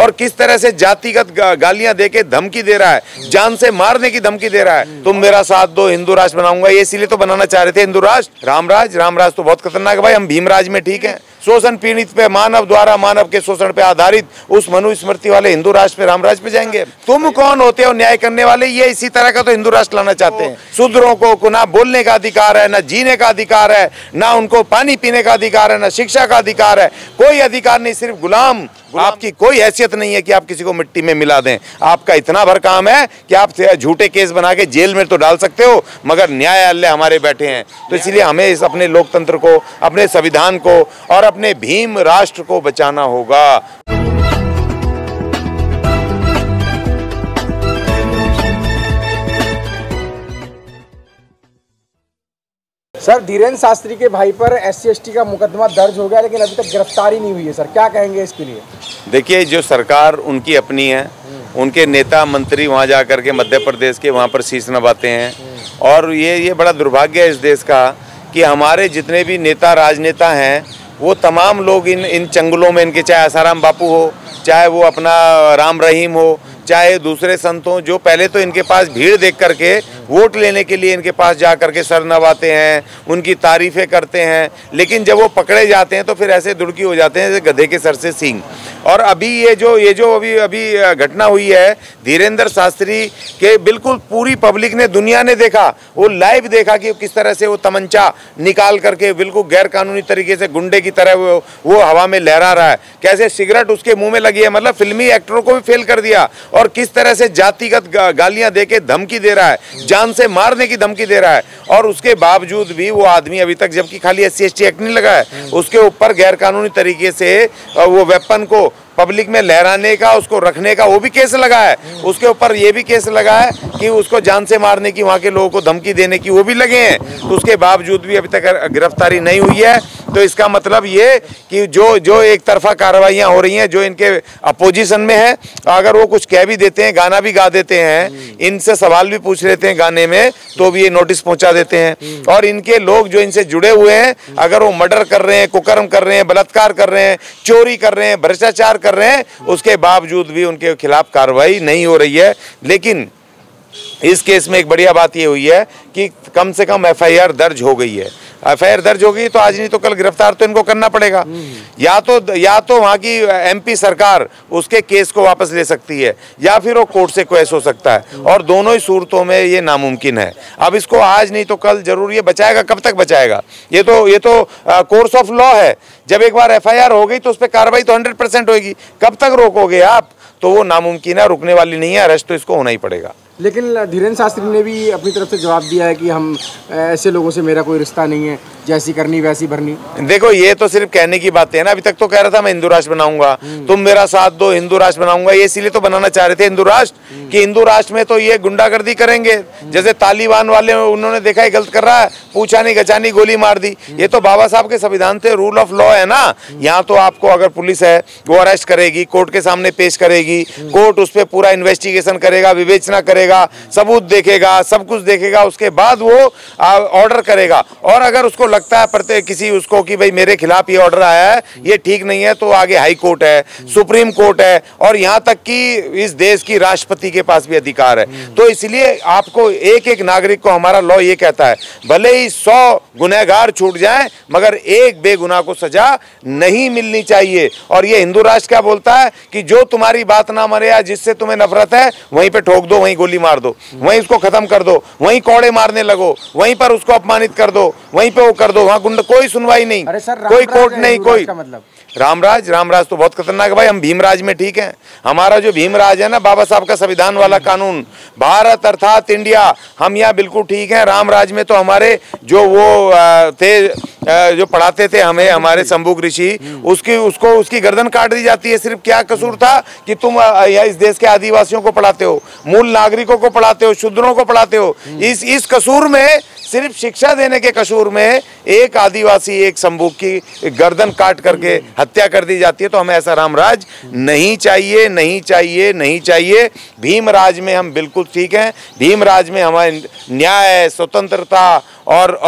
और किस तरह से जातिगत गालियां देके धमकी दे रहा है, जान से मारने की धमकी दे रहा है। तुम मेरा साथ दो, हिंदू राष्ट्र बनाऊंगा, ये इसीलिए तो बनाना चाह रहे थे हिंदू राष्ट्र। रामराज तो बहुत खतरनाक है भाई, हम भीमराज में ठीक है। शोषण पीड़ित पे, मानव द्वारा मानव के शोषण पे आधारित उस मनुस्मृति वाले हिंदू राष्ट्र पे, रामराज पे जाएंगे। तुम कौन होते हो न्याय करने वाले? ये इसी तरह का तो हिंदू राष्ट्र लाना चाहते हैं। शूद्रों को ना बोलने का अधिकार है, ना जीने का अधिकार है, ना उनको पानी पीने का अधिकार है, ना शिक्षा का अधिकार है, कोई अधिकार नहीं, सिर्फ गुलाम। आपकी कोई हैसियत नहीं है कि आप किसी को मिट्टी में मिला दें। आपका इतना भर काम है कि आप झूठे केस बना के जेल में तो डाल सकते हो, मगर न्यायालय हमारे बैठे हैं। तो इसलिए हमें इस अपने लोकतंत्र को, अपने संविधान को और अपने भीम राष्ट्र को बचाना होगा। सर, धीरेन्द्र शास्त्री के भाई पर SCST का मुकदमा दर्ज हो गया, लेकिन अभी तक गिरफ्तारी नहीं हुई है। सर, क्या कहेंगे इसके लिए? देखिए, जो सरकार उनकी अपनी है, उनके नेता मंत्री वहाँ जा कर के मध्य प्रदेश के वहाँ पर शीश नवाते हैं। और ये बड़ा दुर्भाग्य है इस देश का कि हमारे जितने भी नेता राजनेता हैं, वो तमाम लोग इन चंगलों में, इनके चाहे आसाराम बापू हो, चाहे वो अपना राम रहीम हो, चाहे दूसरे संत हों, जो पहले तो इनके पास भीड़ देख करके वोट लेने के लिए इनके पास जा करके सर नवाते हैं, उनकी तारीफ़ें करते हैं, लेकिन जब वो पकड़े जाते हैं तो फिर ऐसे दुड़की हो जाते हैं जैसे गधे के सर से सींग। और अभी ये जो अभी घटना हुई है धीरेन्द्र शास्त्री के, बिल्कुल पूरी पब्लिक ने, दुनिया ने देखा, वो लाइव देखा कि किस तरह से वो तमंचा निकाल करके बिल्कुल गैरकानूनी तरीके से गुंडे की तरह वो हवा में लहरा रहा है, कैसे सिगरेट उसके मुँह में लगी है, मतलब फिल्मी एक्टरों को भी फेल कर दिया, और किस तरह से जातिगत गालियाँ दे के धमकी दे रहा है, जान से मारने की धमकी दे रहा है। और उसके बावजूद भी वो आदमी अभी तक, जबकि खाली SCST एक्ट नहीं लगा है, उसके ऊपर गैरकानूनी तरीके से वो वेपन को पब्लिक में लहराने का, उसको रखने का वो भी केस लगा है। उसके ऊपर ये भी केस लगा है कि उसको जान से मारने की, वहाँ के लोगों को धमकी देने की, वो भी लगे हैं। तो उसके बावजूद भी अभी तक गिरफ्तारी नहीं हुई है। तो इसका मतलब ये कि जो एक तरफा कार्रवाइयाँ हो रही हैं, जो इनके अपोजिशन में है, अगर वो कुछ कह भी देते हैं, गाना भी गा देते हैं, इनसे सवाल भी पूछ लेते हैं गाने में, तो भी ये नोटिस पहुँचा देते हैं। और इनके लोग जो इनसे जुड़े हुए हैं, अगर वो मर्डर कर रहे हैं, कुकर्म कर रहे हैं, बलात्कार कर रहे हैं, चोरी कर रहे हैं, भ्रष्टाचार कर रहे हैं, उसके बावजूद भी उनके खिलाफ कार्रवाई नहीं हो रही है। लेकिन इस केस में एक बढ़िया बात ये हुई है कि कम से कम FIR दर्ज हो गई है। FIR दर्ज हो गई तो आज नहीं तो कल गिरफ्तार तो इनको करना पड़ेगा। या तो वहाँ की MP सरकार उसके केस को वापस ले सकती है, या फिर वो कोर्ट से क्वेश हो सकता है, और दोनों ही सूरतों में ये नामुमकिन है। अब इसको आज नहीं तो कल जरूर ये बचाएगा। कब तक बचाएगा? ये तो कोर्स ऑफ लॉ है। जब एक बार FIR हो गई तो उस पर कार्रवाई तो 100% होगी। कब तक रोकोगे आप? तो वो नामुमकिन है, रुकने वाली नहीं है। अरेस्ट तो इसको होना ही पड़ेगा। लेकिन धीरेन्द्र शास्त्री ने भी अपनी तरफ से जवाब दिया है कि हम ऐसे लोगों से मेरा कोई रिश्ता नहीं है, जैसी करनी वैसी भरनी। देखो, ये तो सिर्फ कहने की बातें है ना। अभी तक तो कह रहा था मैं हिंदू राष्ट्र बनाऊंगा, तुम मेरा साथ दो, हिंदू राष्ट्र बनाऊंगा, ये इसीलिए तो बनाना चाह रहे थे हिंदू राष्ट्र, कि हिंदू राष्ट्र में तो ये गुंडागर्दी करेंगे। जैसे तालिबान वाले, उन्होंने देखा है गलत कर रहा है, पूछा नहीं गचानी, गोली मार दी। ये तो बाबा साहब के संविधान से रूल ऑफ लॉ है ना। यहाँ तो आपको अगर पुलिस है वो अरेस्ट करेगी, कोर्ट के सामने पेश करेगी, कोर्ट उस पर पूरा इन्वेस्टिगेशन करेगा, विवेचना करेगा, सबूत देखेगा, सब कुछ देखेगा, उसके बाद वो ऑर्डर करेगा। और अगर उसको लगता है प्रत्येक किसी उसको कि भाई मेरे खिलाफ ये ऑर्डर आया है, ये ठीक नहीं है, तो आगे हाई कोर्ट है, सुप्रीम कोर्ट है, और यहाँ तक कि इस देश की राष्ट्रपति के पास भी अधिकार है। तो इसलिए आपको एक नागरिक को हमारा लॉ ये कहता है, भले ही 100 गुनहगार छूट जाएं, मगर एक बेगुनाह को सजा नहीं मिलनी चाहिए। और ये हिंदू राष्ट्र क्या बोलता है कि जो तुम्हारी बात ना माने, या जिससे तुम्हें नफरत है, वहीं पर ठोक दो, वहीं गोली मार दो, वहीं उसको खत्म कर दो, वहीं कोड़े मारने लगो, वहीं पर उसको अपमानित कर दो, वहीं पर कर दो। वहाँ गुंडा कोई सुनवाई नहीं, कोई कोर्ट नहीं, कोई मतलब रामराज तो बहुत खतरनाक है भाई, हम भीमराज में ठीक हैं। हमारा जो भीमराज है ना, बाबा साहब का संविधान वाला कानून, भारत अर्थात इंडिया, हम यहाँ बिल्कुल ठीक हैं। रामराज में तो हमारे जो वो थे, जो पढ़ाते थे हमें, हमारे शंभू ऋषि, उसकी गर्दन काट दी जाती है। सिर्फ क्या कसूर था कि तुम इस देश के आदिवासियों को पढ़ाते हो, मूल नागरिकों को पढ़ाते हो, शूद्रों को पढ़ाते हो। इस कसूर में, सिर्फ शिक्षा देने के कसूर में, एक आदिवासी एक संभोग की गर्दन काट करके हत्या कर दी जाती है। तो हमें ऐसा रामराज नहीं चाहिए, नहीं चाहिए, नहीं चाहिए। भीमराज में हम बिल्कुल ठीक हैं। भीमराज में हमारे न्याय, स्वतंत्रता और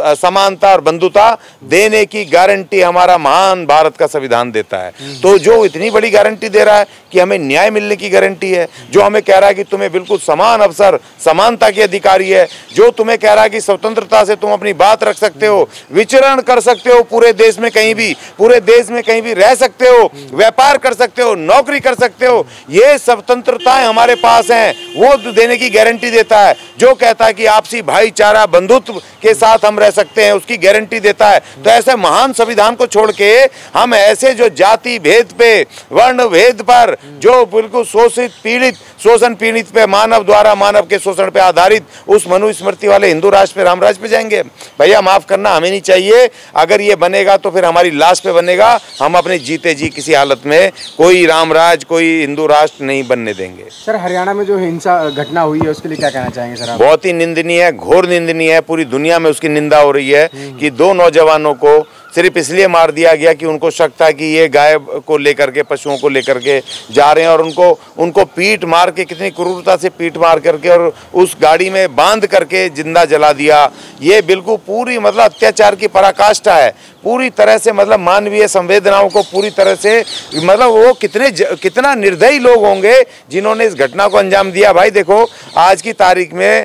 समानता और बंधुता देने की गारंटी हमारा महान भारत का संविधान देता है। तो जो इतनी बड़ी गारंटी दे रहा है कि हमें न्याय मिलने की गारंटी है, जो हमें कह रहा है कि तुम्हें बिल्कुल समान अवसर, समानता के अधिकारी है, जो तुम्हें कह रहा है कि स्वतंत्रता से तुम अपनी बात रख सकते हो, विचरण कर सकते हो पूरे देश में, कहीं भी पूरे देश में कहीं भी रह सकते हो, व्यापार कर सकते हो, नौकरी कर सकते हो, ये स्वतंत्रताएं हमारे पास हैं, वो देने की गारंटी देता है। जो कहता है कि आपसी भाईचारा, बंधुत्व के साथ हम रह सकते हैं, उसकी गारंटी देता है। तो ऐसे महान संविधान को छोड़ के हम ऐसे जो जाति भेद पे, वर्ण भेद पर, जो बिल्कुल शोषित पीड़ित, शोषण पीड़ित पे, मानव द्वारा मानव के शोषण पे आधारित उस मनुस्मृति वाले हिंदू राष्ट्र पे, रामराज पे जाएंगे? भैया माफ करना, हमें नहीं चाहिए। अगर ये बनेगा तो फिर हमारी लाश पे बनेगा। हम अपने जीते जी किसी हालत में कोई रामराज, कोई हिंदू राष्ट्र नहीं बनने देंगे। सर, हरियाणा में जो हिंसा घटना हुई है उसके लिए क्या कहना चाहेंगे सर? बहुत ही निंदनीय है, घोर निंदनीय है। पूरी दुनिया में उसकी निंदा हो रही है कि 2 नौजवानों को सिर्फ इसलिए मार दिया गया कि उनको शक था कि ये गाय को लेकर के, पशुओं को लेकर के जा रहे हैं, और उनको उनको पीट मार के, कितनी क्रूरता से पीट मार करके और उस गाड़ी में बांध करके जिंदा जला दिया। ये बिल्कुल पूरी मतलब अत्याचार की पराकाष्ठा है। पूरी तरह से मतलब मानवीय संवेदनाओं को पूरी तरह से मतलब वो कितना निर्दयी लोग होंगे जिन्होंने इस घटना को अंजाम दिया। भाई देखो, आज की तारीख में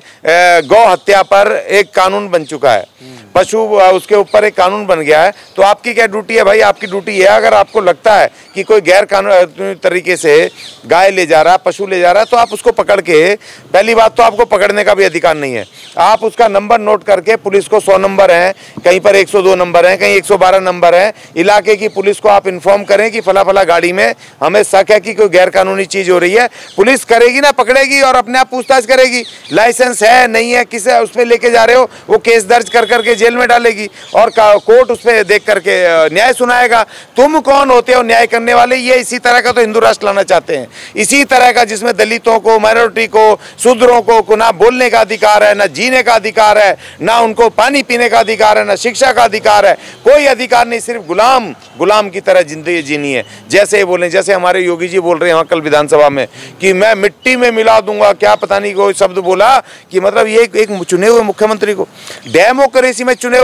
गौ हत्या पर एक कानून बन चुका है, पशु उसके ऊपर एक कानून बन गया है। तो आपकी क्या ड्यूटी है भाई? आपकी ड्यूटी है, अगर आपको लगता है कि कोई गैर कानूनी तरीके से गाय ले जा रहा है, पशु ले जा रहा है, तो आप उसको पकड़ के, पहली बात तो आपको पकड़ने का भी अधिकार नहीं है, आप उसका नंबर नोट करके पुलिस को 100 नंबर हैं, कहीं पर 102 नंबर हैं, कहीं 112 नंबर हैं, इलाके की पुलिस को आप इन्फॉर्म करें कि फला फला गाड़ी में हमें शक है कि कोई गैरकानूनी चीज़ हो रही है। पुलिस करेगी ना, पकड़ेगी और अपने आप पूछताछ करेगी, लाइसेंस है नहीं है, किसे उस पर लेके जा रहे हो, वो केस दर्ज कर करके जेल में डालेगी और कोर्ट उस पर देख करके न्याय सुनाएगा। तुम कौन होते हो न्याय करने वाले? ये इसी तरह का तो हिंदू राष्ट्र लाना चाहते हैं, इसी तरह का जिसमें दलितों को, माइनॉरिटी को, शूद्रों को ना बोलने का अधिकार है, ना जीने का अधिकार है, ना उनको पानी पीने का अधिकार है, ना शिक्षा का अधिकार है, कोई अधिकार नहीं, सिर्फ गुलाम की तरह जिंदगी जीनी है। जैसे ये बोले, जैसे हमारे योगी जी बोल रहे हैं कल विधानसभा में कि मैं मिट्टी में मिला दूंगा, क्या पता नहीं कोई शब्द बोला कि मतलब ये एक चुने हुए मुख्यमंत्री को, डेमोक्रेसी में चुने हुए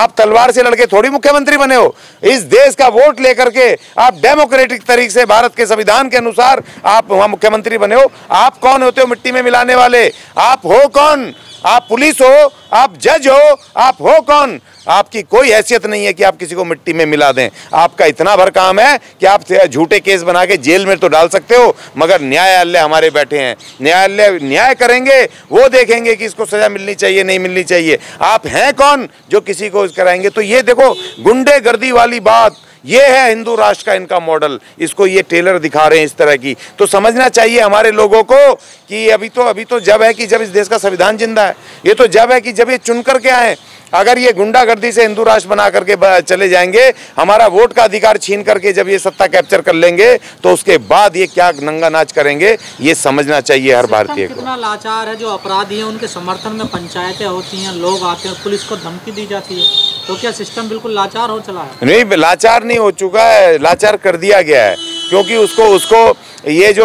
आप तलवार से लड़के थोड़ी मुख्यमंत्री बने हो। इस देश का वोट लेकर के आप डेमोक्रेटिक तरीके से भारत के संविधान के अनुसार आप वहां मुख्यमंत्री बने हो। आप कौन होते हो मिट्टी में मिलाने वाले? आप हो कौन? आप पुलिस हो, आप जज हो, आप हो कौन? आपकी कोई हैसियत नहीं है कि आप किसी को मिट्टी में मिला दें। आपका इतना भर काम है कि आप झूठे केस बना के जेल में तो डाल सकते हो, मगर न्यायालय हमारे बैठे हैं, न्यायालय न्याय करेंगे, वो देखेंगे कि इसको सजा मिलनी चाहिए नहीं मिलनी चाहिए। आप हैं कौन जो किसी को कराएंगे? तो ये देखो गुंडेगर्दी वाली बात, ये है हिंदू राष्ट्र का इनका मॉडल, इसको ये टेलर दिखा रहे हैं इस तरह की। तो समझना चाहिए हमारे लोगों को कि अभी तो जब है कि जब इस देश का संविधान जिंदा है, ये तो जब है कि जब ये चुन करके आए। अगर ये गुंडागर्दी से हिंदू राष्ट्र बना करके चले जाएंगे, हमारा वोट का अधिकार छीन करके जब ये सत्ता कैप्चर कर लेंगे, तो उसके बाद ये क्या नंगा नाच करेंगे, ये समझना चाहिए हर भारतीय को। कितना लाचार है जो अपराधी है, उनके समर्थन में पंचायतें होती हैं, लोग आते हैं, पुलिस को धमकी दी जाती है। तो क्या सिस्टम बिल्कुल लाचार हो चला है? नहीं, लाचार नहीं हो चुका है, लाचार कर दिया गया है, क्योंकि उसको ये जो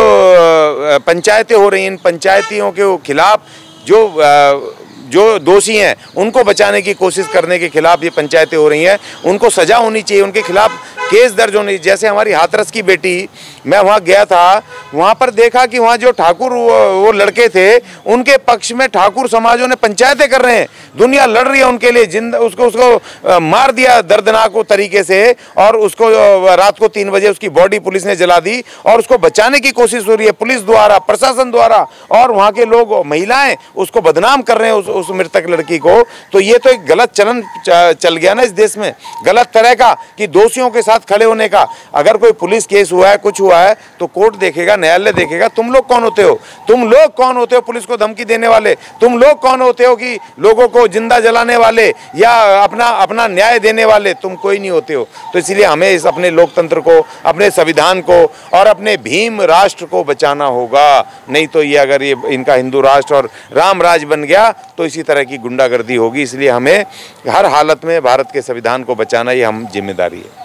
पंचायतें हो रही हैं, इन पंचायतियों के खिलाफ जो दोषी हैं उनको बचाने की कोशिश करने के खिलाफ ये पंचायतें हो रही हैं। उनको सजा होनी चाहिए, उनके खिलाफ केस दर्ज होने। जैसे हमारी हाथरस की बेटी, मैं वहाँ गया था, वहाँ पर देखा कि वहाँ जो ठाकुर वो लड़के थे, उनके पक्ष में ठाकुर समाजों ने पंचायतें कर रहे हैं, दुनिया लड़ रही है उनके लिए। उसको मार दिया दर्दनाक तरीके से, और उसको रात को 3 बजे उसकी बॉडी पुलिस ने जला दी, और उसको बचाने की कोशिश हो रही है पुलिस द्वारा, प्रशासन द्वारा, और वहाँ के लोग, महिलाएं उसको बदनाम कर रहे हैं उस मृतक लड़की को। तो ये तो एक गलत चलन चल गया ना इस देश में, गलत तरह का, कि दोषियों के साथ खड़े होने का। अगर कोई पुलिस केस हुआ है, कुछ हुआ हुआ है तो कोर्ट देखेगा, न्यायालय देखेगा तुम लोग कौन होते हो, तुम लोग कौन होते हो पुलिस को धमकी देने वाले, तुम लोग कौन होते हो कि लोगों को जिंदा जलाने वाले या अपना न्याय देने वाले, तुम कोई नहीं होते हो। तो इसलिए हमें इस अपने लोकतंत्र को, अपने संविधान को और अपने भीम राष्ट्र को बचाना होगा, नहीं तो ये अगर ये इनका हिंदू राष्ट्र और राम राज बन गया तो इसी तरह की गुंडागर्दी होगी। इसलिए हमें हर हालत में भारत के संविधान को बचाना ये हम जिम्मेदारी है।